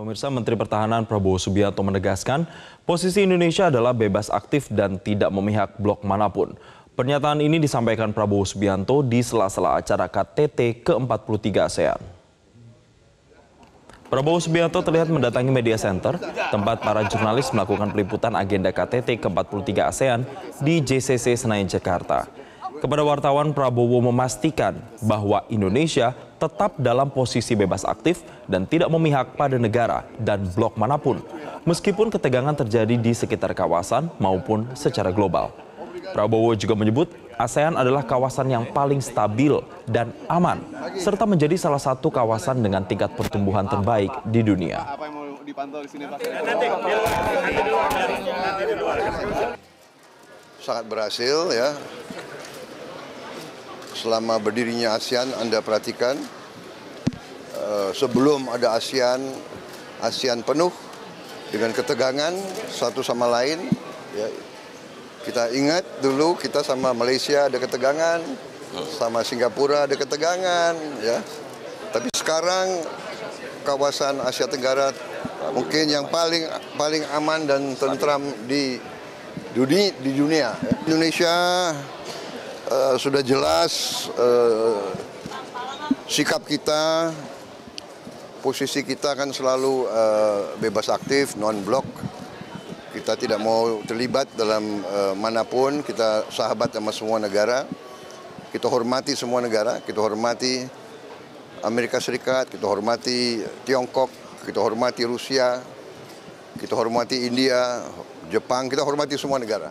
Pemirsa, Menteri Pertahanan Prabowo Subianto menegaskan posisi Indonesia adalah bebas aktif dan tidak memihak blok manapun. Pernyataan ini disampaikan Prabowo Subianto di sela-sela acara KTT ke-43 ASEAN. Prabowo Subianto terlihat mendatangi media center, tempat para jurnalis melakukan peliputan agenda KTT ke-43 ASEAN di JCC Senayan, Jakarta. Kepada wartawan, Prabowo memastikan bahwa Indonesia tetap dalam posisi bebas aktif dan tidak memihak pada negara dan blok manapun, meskipun ketegangan terjadi di sekitar kawasan maupun secara global. Prabowo juga menyebut ASEAN adalah kawasan yang paling stabil dan aman, serta menjadi salah satu kawasan dengan tingkat pertumbuhan terbaik di dunia. Sangat berhasil, ya. Selama berdirinya ASEAN, Anda perhatikan, sebelum ada ASEAN penuh dengan ketegangan satu sama lain. Ya, kita ingat dulu kita sama Malaysia ada ketegangan, sama Singapura ada ketegangan. Ya. Tapi sekarang kawasan Asia Tenggara mungkin yang paling aman dan tentram di dunia. Indonesia sudah jelas sikap kita, posisi kita kan selalu bebas aktif, non-blok. Kita tidak mau terlibat dalam manapun, kita sahabat sama semua negara. Kita hormati semua negara, kita hormati Amerika Serikat, kita hormati Tiongkok, kita hormati Rusia, kita hormati India, Jepang, kita hormati semua negara.